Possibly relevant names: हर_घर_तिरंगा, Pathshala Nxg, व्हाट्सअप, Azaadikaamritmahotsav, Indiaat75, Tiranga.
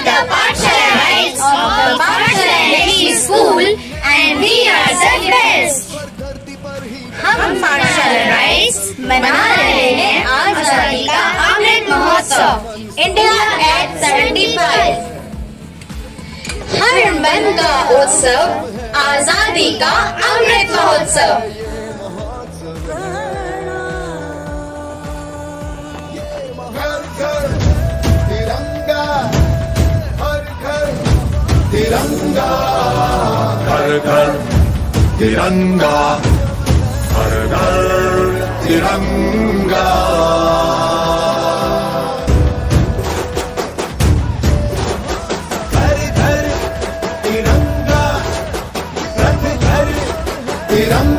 are the Pathshala Rites of the Pathshala Nxg School and we are the best. हम Pathshala Rites मना रहे हैं आजादी का अमृत महोत्सव इंडिया एट 75। हर मन का उत्सव आजादी का अमृत महोत्सव। तिरंगा हर घर तिरंगा हर घर तिरंगा। हर घर तिरंगा हर घर तिरंगा।